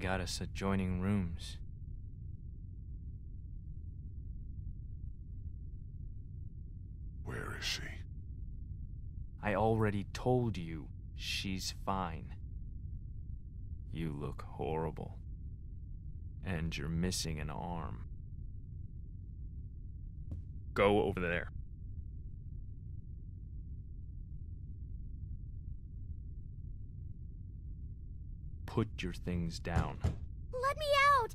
got us adjoining rooms. Where is she? I already told you, she's fine. You look horrible. And you're missing an arm. Go over there. Put your things down. Let me out!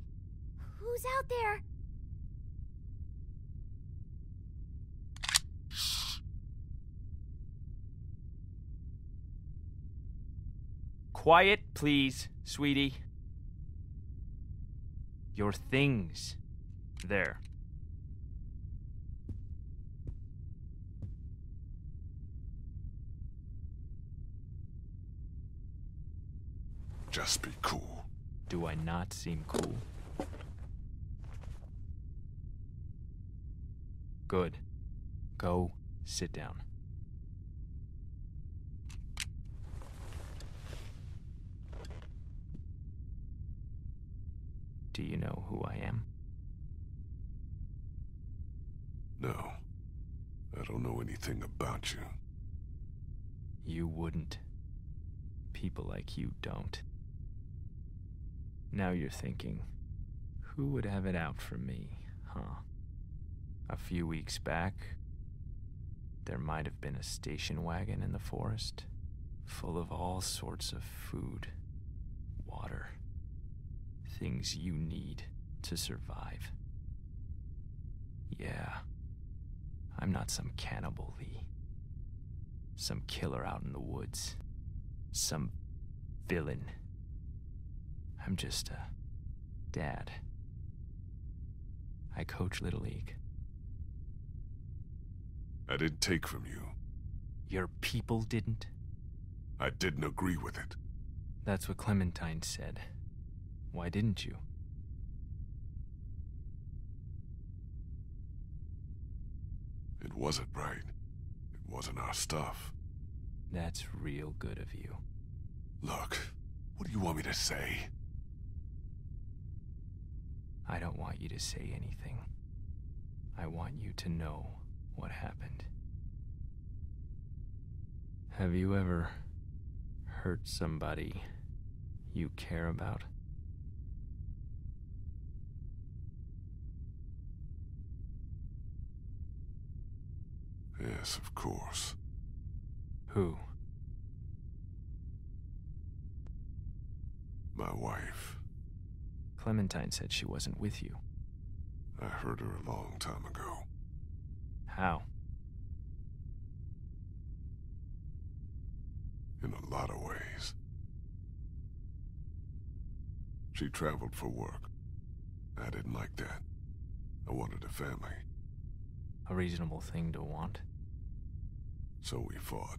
Who's out there? Quiet, please, sweetie. Your things. There. Just be cool. Do I not seem cool? Good. Go sit down. Do you know who I am? No. I don't know anything about you. You wouldn't. People like you don't. Now you're thinking, who would have it out for me, huh? A few weeks back, there might have been a station wagon in the forest, full of all sorts of food, water. Things you need to survive. Yeah, I'm not some cannibal, Lee. Some killer out in the woods. Some villain. I'm just a dad. I coach Little League. I didn't take from you. Your people didn't? I didn't agree with it. That's what Clementine said. Why didn't you? It wasn't right. It wasn't our stuff. That's real good of you. Look, what do you want me to say? I don't want you to say anything. I want you to know what happened. Have you ever hurt somebody you care about? Yes, of course. Who? My wife. Clementine said she wasn't with you. I heard her a long time ago. How? In a lot of ways. She traveled for work. I didn't like that. I wanted a family. A reasonable thing to want. So we fought,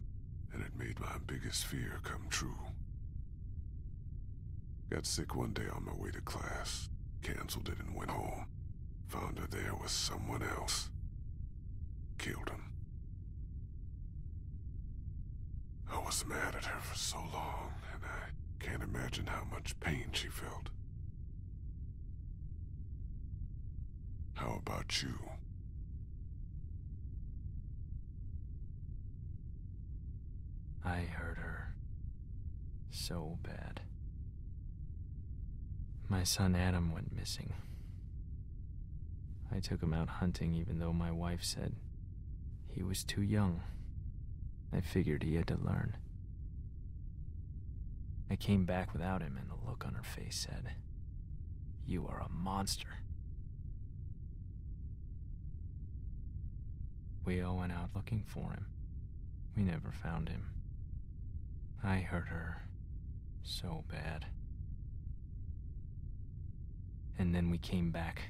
and it made my biggest fear come true. Got sick one day on my way to class, canceled it and went home. Found her there with someone else. Killed him. I was mad at her for so long, and I can't imagine how much pain she felt. How about you? I hurt her so bad. My son Adam went missing. I took him out hunting even though my wife said he was too young. I figured he had to learn. I came back without him and the look on her face said, "You are a monster." We all went out looking for him. We never found him. I hurt her so bad. And then we came back,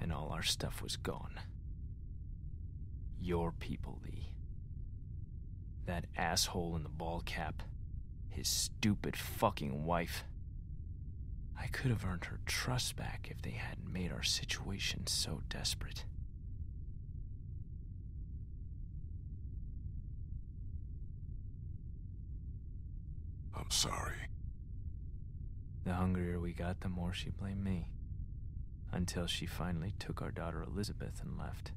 and all our stuff was gone. Your people, Lee. That asshole in the ball cap. His stupid fucking wife. I could have earned her trust back if they hadn't made our situation so desperate. I'm sorry. The hungrier we got, the more she blamed me. Until she finally took our daughter Elizabeth and left.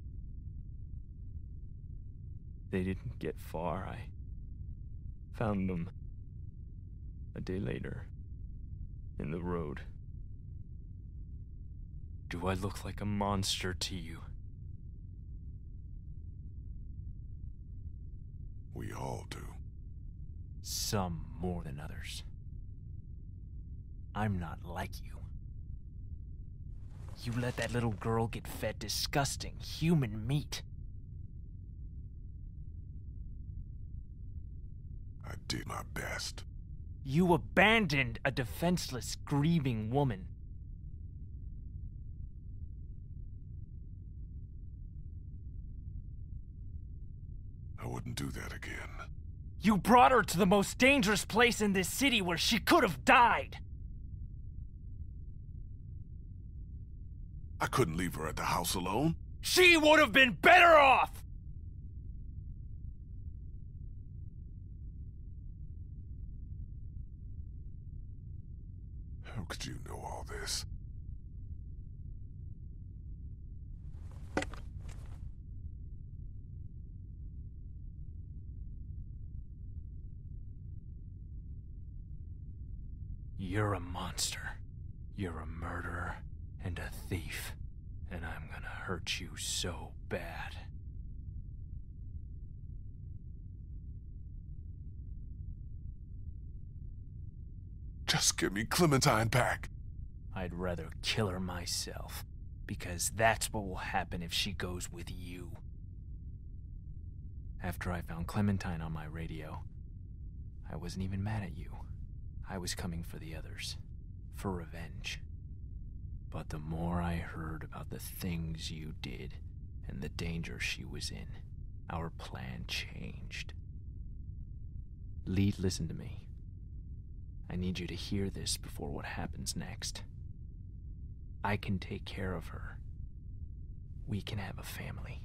They didn't get far. I found them a day later in the road. Do I look like a monster to you? We all do. Some more than others. I'm not like you. You let that little girl get fed disgusting human meat. I did my best. You abandoned a defenseless, grieving woman. I wouldn't do that again. You brought her to the most dangerous place in this city where she could have died. I couldn't leave her at the house alone. She would have been better off! How could you know all this? You're a monster. You're a murderer. And a thief, and I'm gonna hurt you so bad. Just give me Clementine back. I'd rather kill her myself, because that's what will happen if she goes with you. After I found Clementine on my radio, I wasn't even mad at you. I was coming for the others, for revenge. But the more I heard about the things you did and the danger she was in, our plan changed. Lee, listen to me. I need you to hear this before what happens next. I can take care of her. We can have a family.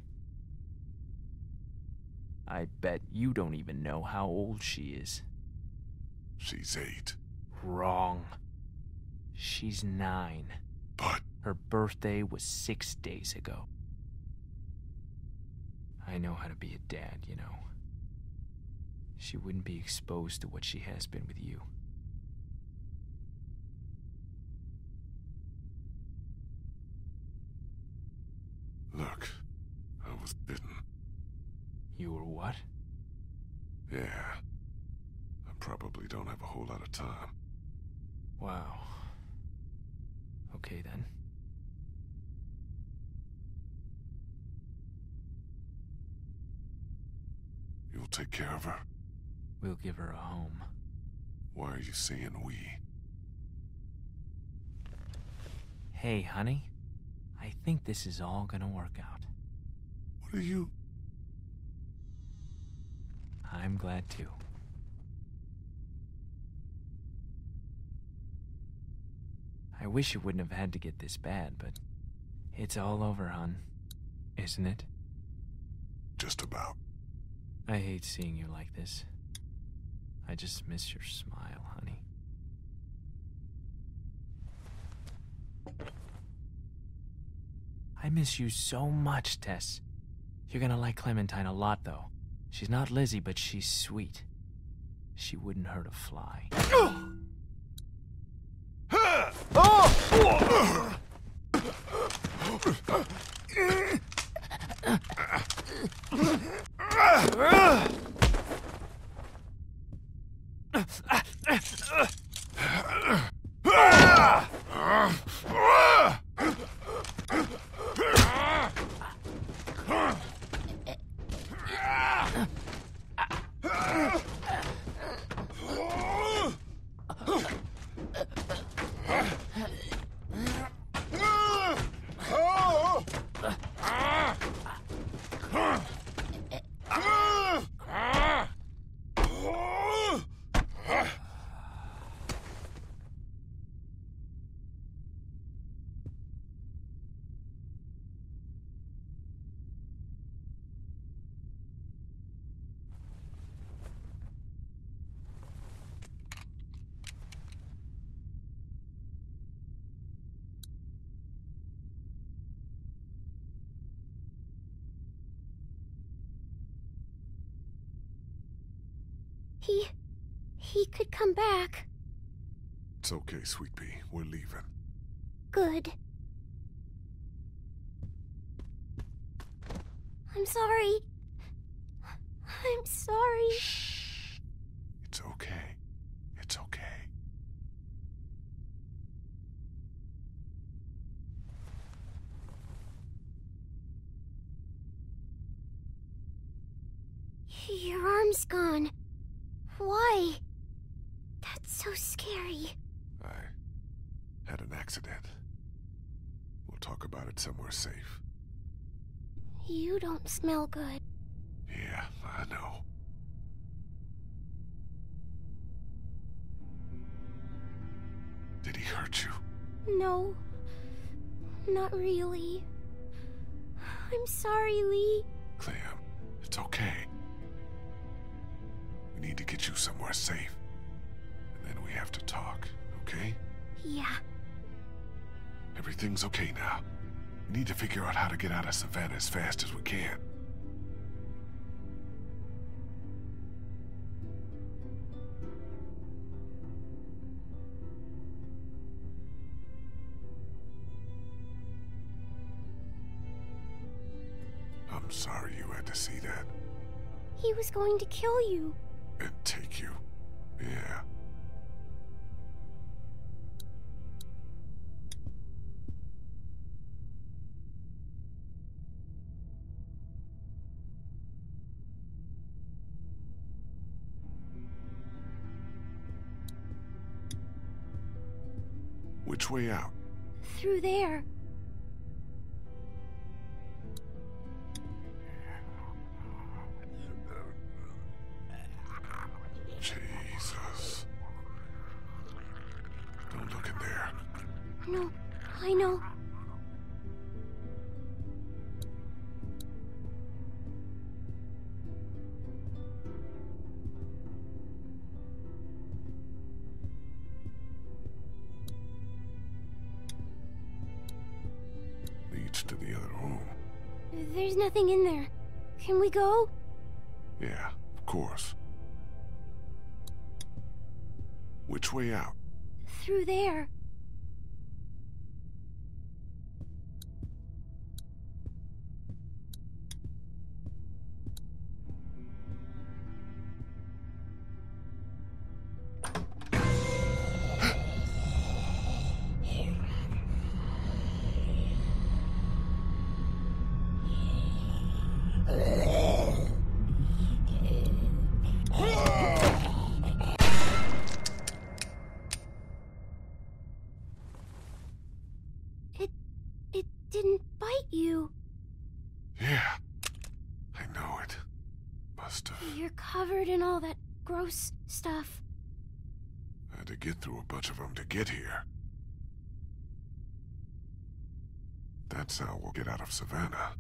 I bet you don't even know how old she is. She's 8. Wrong. She's 9. But... her birthday was 6 days ago. I know how to be a dad, you know. She wouldn't be exposed to what she has been with you. Look, I was bitten. You were what? Yeah. I probably don't have a whole lot of time. Wow. Okay, then. You'll take care of her? We'll give her a home. Why are you saying we? Hey, honey. I think this is all gonna work out. What are you? I'm glad too. I wish it wouldn't have had to get this bad, but it's all over, hon. Isn't it? Just about. I hate seeing you like this. I just miss your smile, honey. I miss you so much, Tess. You're gonna like Clementine a lot, though. She's not Lizzie, but she's sweet. She wouldn't hurt a fly. Oh! He could come back. It's okay, sweet pea. We're leaving. Good. I'm sorry. I'm sorry. Shh. It's okay. It's okay. Your arm's gone. Why? That's so scary. I had an accident. We'll talk about it somewhere safe. You don't smell good. Yeah, I know. Did he hurt you? No. Not really. I'm sorry, Lee. Clem, it's okay. We need to get you somewhere safe. And then we have to talk, okay? Yeah. Everything's okay now. We need to figure out how to get out of Savannah as fast as we can. I'm sorry you had to see that. He was going to kill you. And take you. Yeah. Which way out? Through there. Jesus. Don't look in there. No, I know. To the other room. There's nothing in there. Can we go? Yeah, of course. Which way out? Through there. Stuff. I had to get through a bunch of them to get here. That's how we'll get out of Savannah.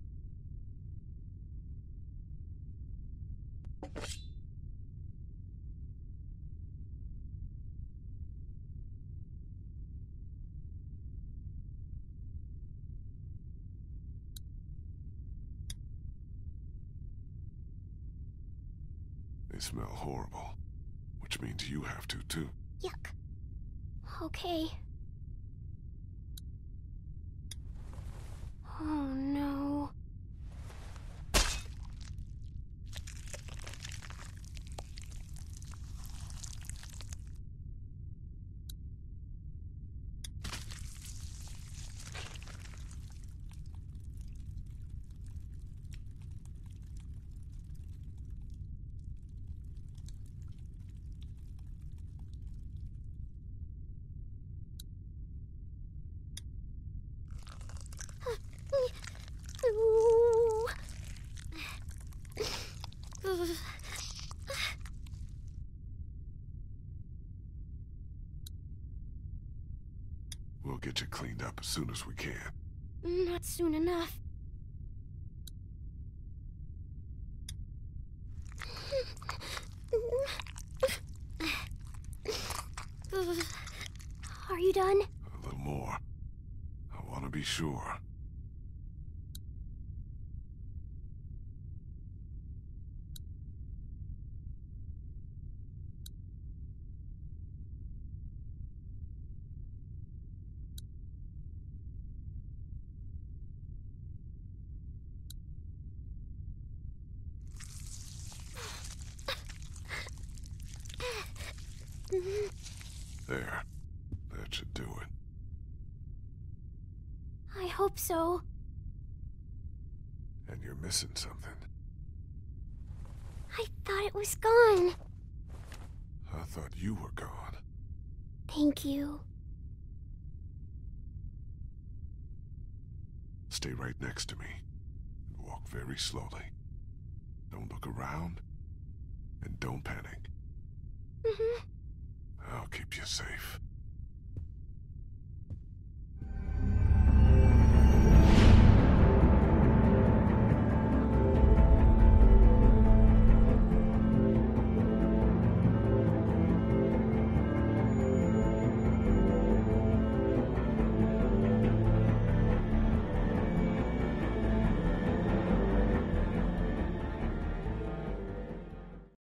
They smell horrible. Which means you have to, too. Yuck. Okay. Oh, no. We'll get you cleaned up as soon as we can. Not soon enough. Are you done? A little more. I want to be sure. There. That should do it. I hope so. And you're missing something. I thought it was gone. I thought you were gone. Thank you. Stay right next to me. And walk very slowly. Don't look around. And don't panic. Mm-hmm. I'll keep you safe.